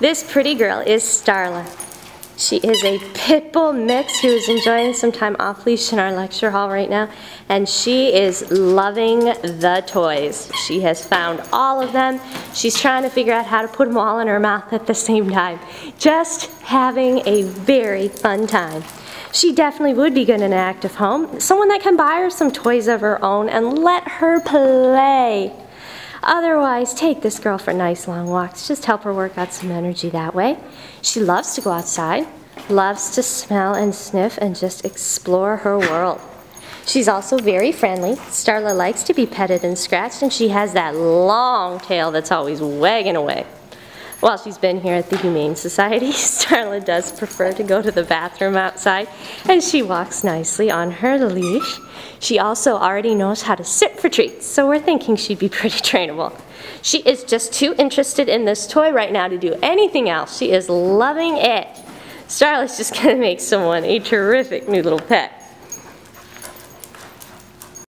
This pretty girl is Starla. She is a pit bull mix who is enjoying some time off leash in our lecture hall right now, and she is loving the toys. She has found all of them. She's trying to figure out how to put them all in her mouth at the same time. Just having a very fun time. She definitely would be good in an active home. Someone that can buy her some toys of her own and let her play. Otherwise, take this girl for nice long walks. Just help her work out some energy that way. She loves to go outside, loves to smell and sniff and just explore her world. She's also very friendly. Starla likes to be petted and scratched, and she has that long tail that's always wagging away. While she's been here at the Humane Society, Starla does prefer to go to the bathroom outside, and she walks nicely on her leash. She also already knows how to sit for treats, so we're thinking she'd be pretty trainable. She is just too interested in this toy right now to do anything else. She is loving it. Starla's just going to make someone a terrific new little pet.